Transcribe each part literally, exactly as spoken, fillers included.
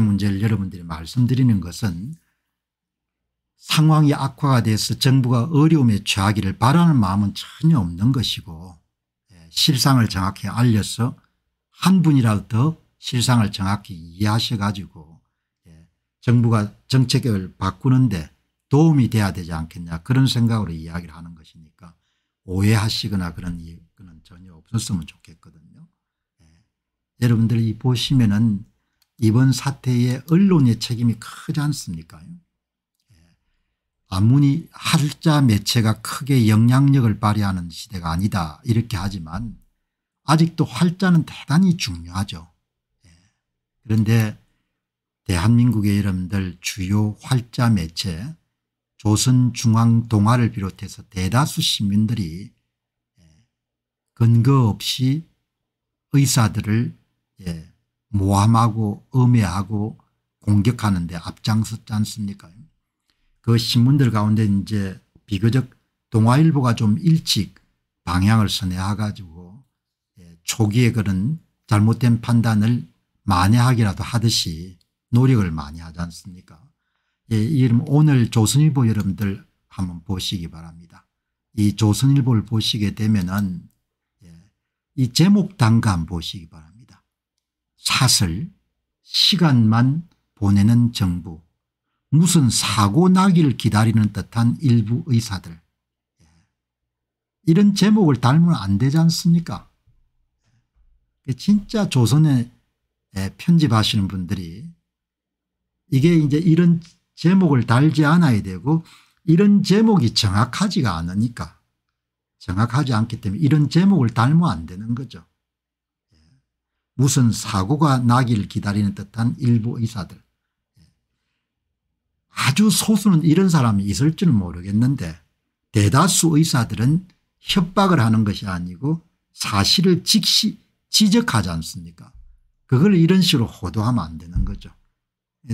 문제를 여러분들이 말씀드리는 것은 상황이 악화가 돼서 정부가 어려움에 처하기를 바라는 마음은 전혀 없는 것이고, 실상을 정확히 알려서 한 분이라도 더 실상을 정확히 이해하셔 가지고 정부가 정책을 바꾸는데 도움이 돼야 되지 않겠냐, 그런 생각으로 이야기를 하는 것이니까 오해하시거나 그런 이유는 전혀 없었으면 좋겠거든요. 예. 여러분들이 보시면은 이번 사태에 언론의 책임이 크지 않습니까? 예. 아무리 한자 매체가 크게 영향력을 발휘하는 시대가 아니다 이렇게 하지만 아직도 활자는 대단히 중요하죠. 예. 그런데 대한민국의 여러분들 주요 활자 매체 조선중앙동아를 비롯해서 대다수 시민들이 근거 없이 의사들을 모함하고 음해하고 공격하는 데 앞장섰지 않습니까? 그 신문들 가운데 이제 비교적 동아일보가 좀 일찍 방향을 선회해 가지고 초기에 그런 잘못된 판단을 만회하기라도 하듯이 노력을 많이 하지 않습니까? 예, 이름 오늘 조선일보 여러분들 한번 보시기 바랍니다. 이 조선일보를 보시게 되면은 예, 이 제목 단감 보시기 바랍니다. 사슬, 시간만 보내는 정부, 무슨 사고 나기를 기다리는 듯한 일부 의사들. 예, 이런 제목을 달면 안 되지 않습니까? 진짜 조선에 예, 편집하시는 분들이 이게 이제 이런 제목을 달지 않아야 되고, 이런 제목이 정확하지가 않으니까, 정확하지 않기 때문에 이런 제목을 달면 안 되는 거죠. 예. 무슨 사고가 나기를 기다리는 듯한 일부 의사들. 예. 아주 소수는 이런 사람이 있을 줄 모르겠는데 대다수 의사들은 협박을 하는 것이 아니고 사실을 즉시 지적하지 않습니까? 그걸 이런 식으로 호도하면 안 되는 거죠.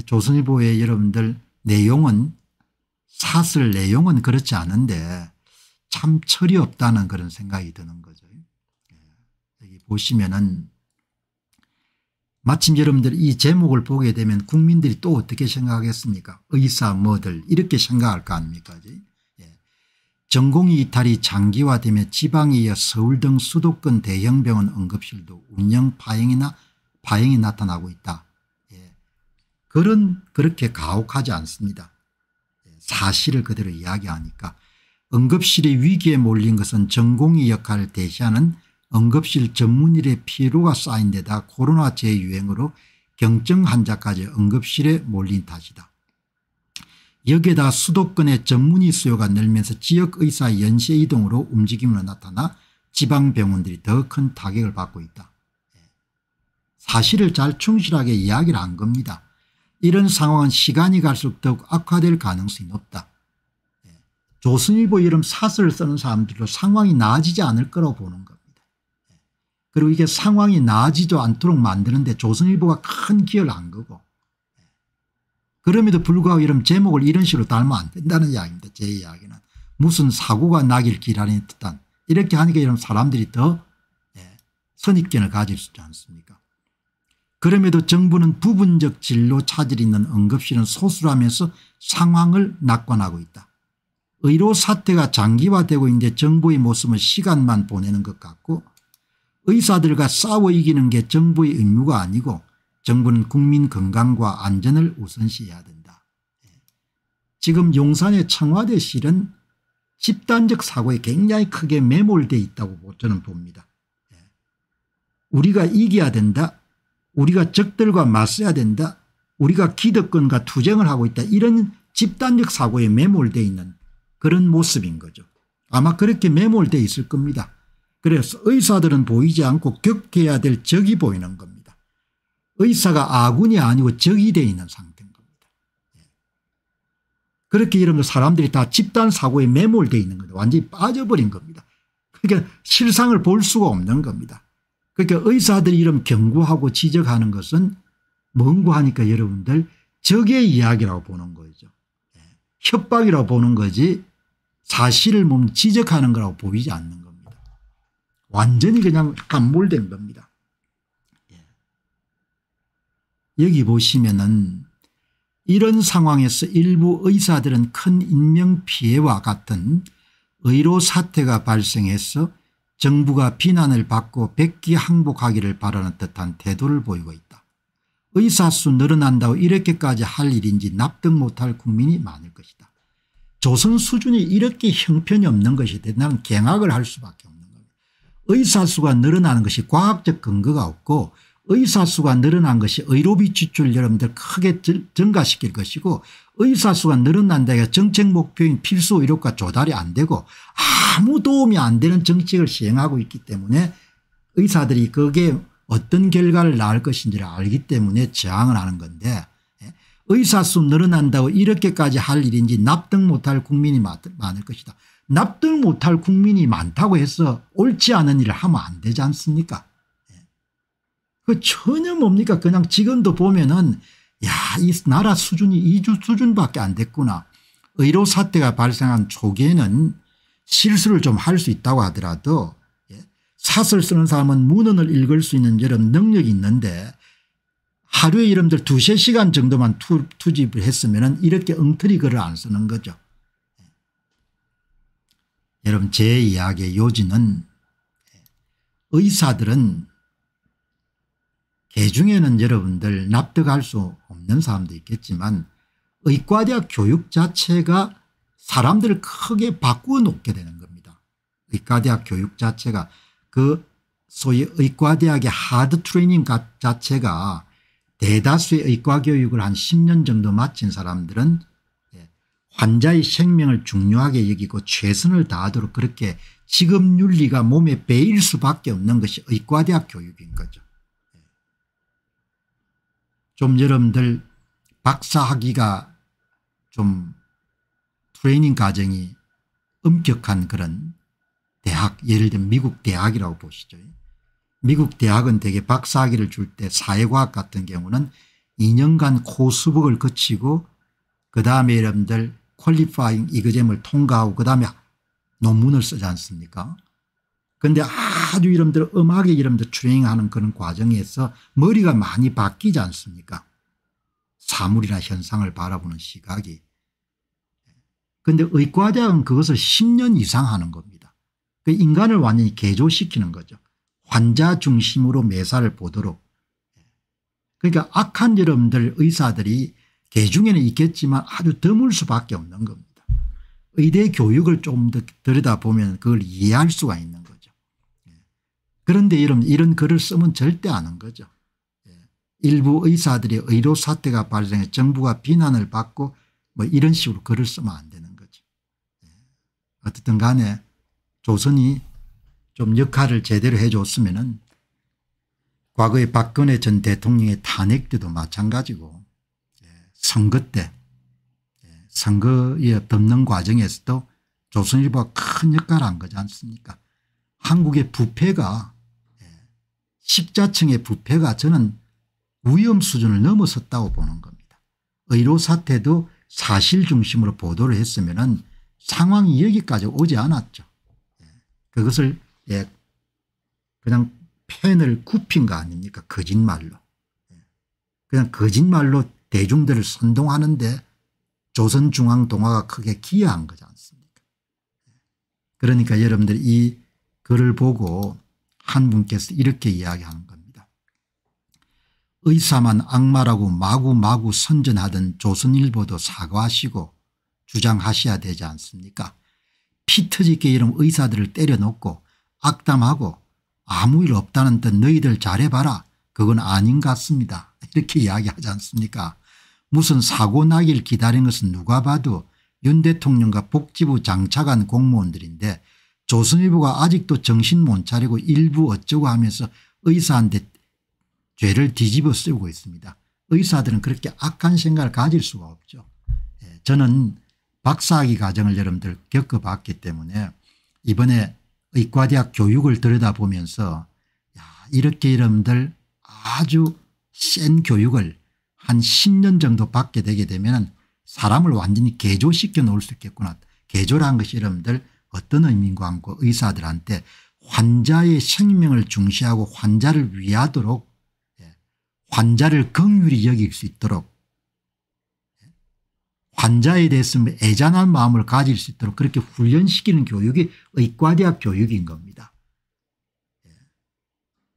조선일보의 여러분들 내용은 사슬 내용은 그렇지 않은데 참 철이 없다는 그런 생각이 드는 거죠. 여기 보시면은 마침 여러분들 이 제목을 보게 되면 국민들이 또 어떻게 생각하겠습니까? 의사 뭐들 이렇게 생각할 거 아닙니까? 예. 전공의 이탈이 장기화되며 지방에 이어 서울 등 수도권 대형병원 응급실도 운영 파행이나 파행이 나타나고 있다. 그런 그렇게 가혹하지 않습니다. 사실을 그대로 이야기하니까 응급실이 위기에 몰린 것은 전공의 역할을 대시하는 응급실 전문의의 피로가 쌓인 데다 코로나 재유행으로 경증 환자까지 응급실에 몰린 탓이다. 여기에다 수도권의 전문의 수요가 늘면서 지역의사의 연쇄 이동으로 움직임으로 나타나 지방병원들이 더 큰 타격을 받고 있다. 사실을 잘 충실하게 이야기를 한 겁니다. 이런 상황은 시간이 갈수록 더욱 악화될 가능성이 높다. 예. 조선일보 이런 사설을 쓰는 사람들도 상황이 나아지지 않을 거라고 보는 겁니다. 예. 그리고 이게 상황이 나아지도 않도록 만드는데 조선일보가 큰 기여를 한 거고, 예. 그럼에도 불구하고 이런 제목을 이런 식으로 달면 안 된다는 이야기입니다. 제 이야기는 무슨 사고가 나길 기다리는 듯한 이렇게 하니까 이런 사람들이 더 예. 선입견을 가질 수 있지 않습니까? 그럼에도 정부는 부분적 진로 차질이 있는 응급실은 소수라면서 상황을 낙관하고 있다. 의료 사태가 장기화되고 있는데 정부의 모습은 시간만 보내는 것 같고, 의사들과 싸워 이기는 게 정부의 의무가 아니고 정부는 국민 건강과 안전을 우선시해야 된다. 지금 용산의 청와대실은 집단적 사고에 굉장히 크게 매몰되어 있다고 저는 봅니다. 우리가 이겨야 된다. 우리가 적들과 맞서야 된다. 우리가 기득권과 투쟁을 하고 있다. 이런 집단적 사고에 매몰되어 있는 그런 모습인 거죠. 아마 그렇게 매몰되어 있을 겁니다. 그래서 의사들은 보이지 않고 격퇴해야 될 적이 보이는 겁니다. 의사가 아군이 아니고 적이 되어 있는 상태인 겁니다. 그렇게 여러분들 사람들이 다 집단 사고에 매몰되어 있는 겁니다. 완전히 빠져버린 겁니다. 그러니까 실상을 볼 수가 없는 겁니다. 그러니까 의사들이 이런 경고하고 지적하는 것은 뭔고 하니까 여러분들 적의 이야기라고 보는 거죠. 예. 협박이라고 보는 거지 사실을 몸 지적하는 거라고 보이지 않는 겁니다. 완전히 그냥 함몰된 겁니다. 예. 여기 보시면은 이런 상황에서 일부 의사들은 큰 인명피해와 같은 의료 사태가 발생해서 정부가 비난을 받고 백기항복하기를 바라는 듯한 태도를 보이고 있다. 의사 수 늘어난다고 이렇게까지 할 일인지 납득 못할 국민이 많을 것이다. 조선 수준이 이렇게 형편이 없는 것이 대단한 경악을 할 수밖에 없는 겁니다. 의사 수가 늘어나는 것이 과학적 근거가 없고 의사 수가 늘어난 것이 의료비 지출 여러분들 크게 증가시킬 것이고 의사 수가 늘어난다 해서 정책 목표인 필수 의료가 조달이 안 되고 아무 도움이 안 되는 정책을 시행하고 있기 때문에 의사들이 그게 어떤 결과를 낳을 것인지를 알기 때문에 저항을 하는 건데 의사 수 늘어난다고 이렇게까지 할 일인지 납득 못할 국민이 많을 것이다. 납득 못할 국민이 많다고 해서 옳지 않은 일을 하면 안 되지 않습니까? 그 전혀 뭡니까? 그냥 지금도 보면은 야, 이 나라 수준이 이주 수준밖에 안 됐구나. 의료 사태가 발생한 초기에는 실수를 좀 할 수 있다고 하더라도 사설 쓰는 사람은 문헌을 읽을 수 있는 여러분 능력이 있는데 하루에 이름들 두세 시간 정도만 투, 투집을 했으면 이렇게 엉터리 글을 안 쓰는 거죠. 여러분 제 이야기의 요지는 의사들은 개 중에는 여러분들 납득할 수 없는 사람도 있겠지만 의과대학 교육 자체가 사람들을 크게 바꾸어 놓게 되는 겁니다. 의과대학 교육 자체가 그 소위 의과대학의 하드 트레이닝 자체가 대다수의 의과교육을 한 십 년 정도 마친 사람들은 환자의 생명을 중요하게 여기고 최선을 다하도록 그렇게 직업윤리가 몸에 배일 수밖에 없는 것이 의과대학 교육인 거죠. 좀 여러분들 박사학위가 좀 트레이닝 과정이 엄격한 그런 대학, 예를 들면 미국 대학이라고 보시죠. 미국 대학은 되게 박사학위를 줄 때 사회과학 같은 경우는 이 년간 코스북을 거치고 그다음에 여러분들 퀄리파잉 이그잼을 통과하고 그다음에 논문을 쓰지 않습니까? 그런데 아주 여러분들 음악에 여러분들 트레이닝하는 그런 과정에서 머리가 많이 바뀌지 않습니까? 사물이나 현상을 바라보는 시각이. 그런데 의과대학은 그것을 십 년 이상 하는 겁니다. 그 인간을 완전히 개조시키는 거죠. 환자 중심으로 매사를 보도록. 그러니까 악한 여러분들 의사들이 개 중에는 있겠지만 아주 드물 수밖에 없는 겁니다. 의대 교육을 조금 더 들여다보면 그걸 이해할 수가 있는 거죠. 그런데 여러분 이런 글을 쓰면 절대 아는 거죠. 일부 의사들이 의료 사태가 발생해 정부가 비난을 받고 뭐 이런 식으로 글을 쓰면 안 되는 거죠. 어쨌든 간에 조선이 좀 역할을 제대로 해줬으면은 과거에 박근혜 전 대통령의 탄핵 때도 마찬가지고 선거 때 선거에 덮는 과정에서도 조선일보가 큰 역할을 한 거지 않습니까? 한국의 부패가 식자층의 부패가 저는 위험 수준을 넘어섰다고 보는 겁니다. 의료 사태도 사실 중심으로 보도를 했으면은 상황이 여기까지 오지 않았죠. 그것을 예, 그냥 펜을 굽힌 거 아닙니까? 거짓말로. 그냥 거짓말로 대중들을 선동하는데 조선중앙동화가 크게 기여한 거지 않습니까? 그러니까 여러분들 이 글을 보고 한 분께서 이렇게 이야기하는 겁니다. 의사만 악마라고 마구마구 선전하던 조선일보도 사과하시고 주장하셔야 되지 않습니까? 피 터지게 이런 의사들을 때려놓고 악담하고 아무 일 없다는 듯 너희들 잘해봐라. 그건 아닌 것 같습니다. 이렇게 이야기하지 않습니까? 무슨 사고 나길 기다린 것은 누가 봐도 윤 대통령과 복지부 장차관 공무원들인데 조선일보가 아직도 정신 못 차리고 일부 어쩌고 하면서 의사한테 죄를 뒤집어 쓰고 있습니다. 의사들은 그렇게 악한 생각을 가질 수가 없죠. 저는 박사학위 과정을 여러분들 겪어봤기 때문에 이번에 의과대학 교육을 들여다보면서 야, 이렇게 여러분들 아주 센 교육을 한 십 년 정도 받게 되게 되면 사람을 완전히 개조시켜 놓을 수 있겠구나. 개조라는 것이 여러분들 어떤 의미인가 하고 의사들한테 환자의 생명을 중시하고 환자를 위하도록 환자를 긍휼히 여길 수 있도록, 환자에 대해서 애잔한 마음을 가질 수 있도록 그렇게 훈련시키는 교육이 의과대학 교육인 겁니다.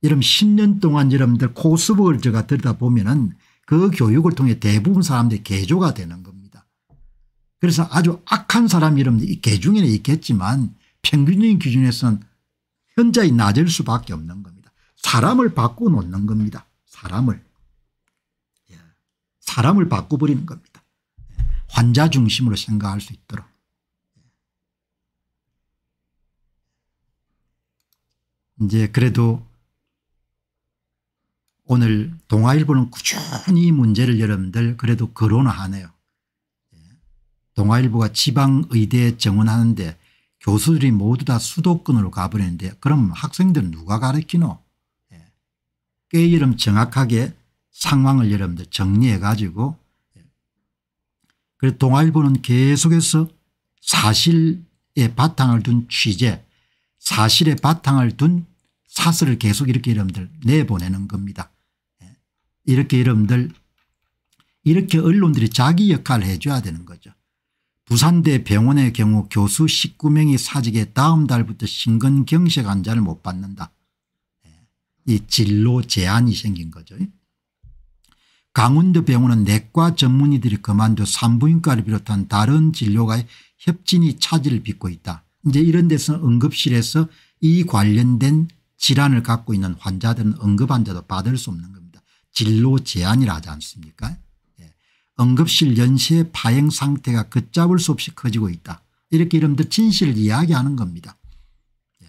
여러분 십 년 동안 여러분들 코스복을 제가 들여다보면은 그 교육을 통해 대부분 사람들이 개조가 되는 겁니다. 그래서 아주 악한 사람이 여러분들 개중에는 있겠지만 평균적인 기준에서는 현저히 낮을 수밖에 없는 겁니다. 사람을 바꿔놓는 겁니다. 사람을. 사람을 바꿔버리는 겁니다. 환자 중심으로 생각할 수 있도록. 이제 그래도 오늘 동아일보는 꾸준히 이 문제를 여러분들 그래도 거론하네요. 동아일보가 지방의대에 정원하는데 교수들이 모두 다 수도권으로 가버리는데 그럼 학생들은 누가 가르치노? 꽤 이름 정확하게 상황을 여러분들 정리해 가지고, 그래서 동아일보는 계속해서 사실에 바탕을 둔 취재, 사실에 바탕을 둔 사설을 계속 이렇게 여러분들 내보내는 겁니다. 이렇게 여러분들 이렇게 언론들이 자기 역할을 해 줘야 되는 거죠. 부산대 병원의 경우 교수 십구 명이 사직에 다음 달부터 심근경색 환자를 못 받는다. 이 진로 제한이 생긴 거죠. 강원도 병원은 내과 전문의들이 그만둬 산부인과를 비롯한 다른 진료가의 협진이 차질을 빚고 있다. 이제 이런 데서는 응급실에서 이 관련된 질환을 갖고 있는 환자들은 응급환자도 받을 수 없는 겁니다. 진로 제한이라 하지 않습니까? 예. 응급실 연쇄 파행 상태가 걷잡을 수 없이 커지고 있다. 이렇게 여러분들 진실을 이야기하는 겁니다. 예.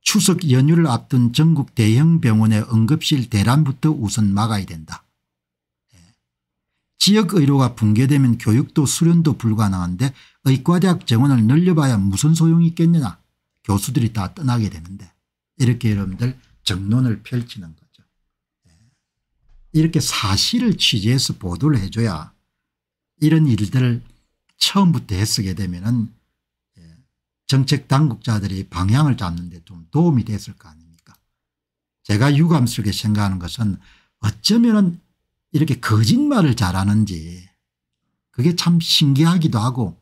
추석 연휴를 앞둔 전국 대형 병원의 응급실 대란부터 우선 막아야 된다. 예. 지역의료가 붕괴되면 교육도 수련도 불가능한데 의과대학 정원을 늘려봐야 무슨 소용이 있겠느냐. 교수들이 다 떠나게 되는데. 이렇게 여러분들 정론을 펼치는 거죠. 이렇게 사실을 취재해서 보도를 해줘야 이런 일들을 처음부터 했으게 되면은 정책 당국자들이 방향을 잡는 데 좀 도움이 됐을 거 아닙니까? 제가 유감스럽게 생각하는 것은 어쩌면은 이렇게 거짓말을 잘하는지 그게 참 신기하기도 하고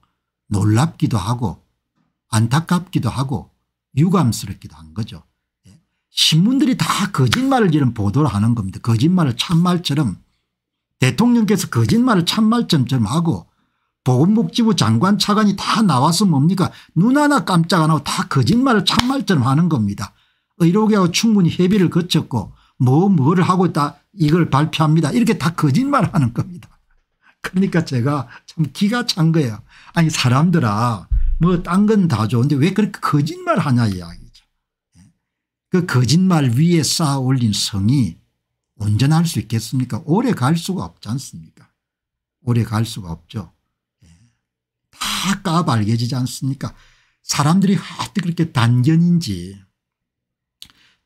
놀랍기도 하고 안타깝기도 하고 유감스럽기도 한 거죠. 신문들이 다 거짓말을 이런 보도를 하는 겁니다. 거짓말을 참말처럼, 대통령께서 거짓말을 참말처럼 하고 보건복지부 장관 차관이 다 나와서 뭡니까? 눈 하나 깜짝 안 하고 다 거짓말을 참말처럼 하는 겁니다. 의료계하고 충분히 협의를 거쳤고 뭐 뭐를 하고 있다 이걸 발표합니다. 이렇게 다 거짓말을 하는 겁니다. 그러니까 제가 참 기가 찬 거예요. 아니 사람들아 뭐 딴 건 다 좋은데 왜 그렇게 거짓말하냐 이야기. 그 거짓말 위에 쌓아 올린 성이 온전할 수 있겠습니까? 오래 갈 수가 없지 않습니까? 오래 갈 수가 없죠. 예. 다 까발려지지 않습니까? 사람들이 하여튼 그렇게 단견인지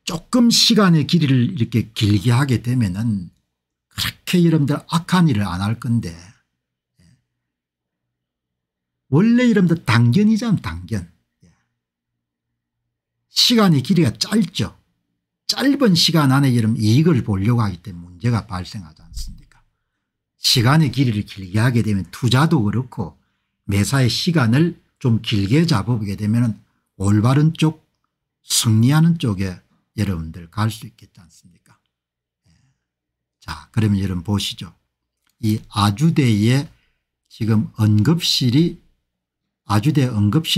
조금 시간의 길이를 이렇게 길게 하게 되면은 그렇게 여러분들 악한 일을 안 할 건데, 예. 원래 여러분들 단견이잖아, 단견. 시간의 길이가 짧죠. 짧은 시간 안에 이런 이익을 보려고 하기 때문에 문제가 발생하지 않습니까? 시간의 길이를 길게 하게 되면 투자도 그렇고 매사에 시간을 좀 길게 잡아보게 되면 올바른 쪽, 승리하는 쪽에 여러분들 갈 수 있겠지 않습니까? 자, 그러면 여러분 보시죠. 이 아주대에 지금 응급실이 아주대 응급실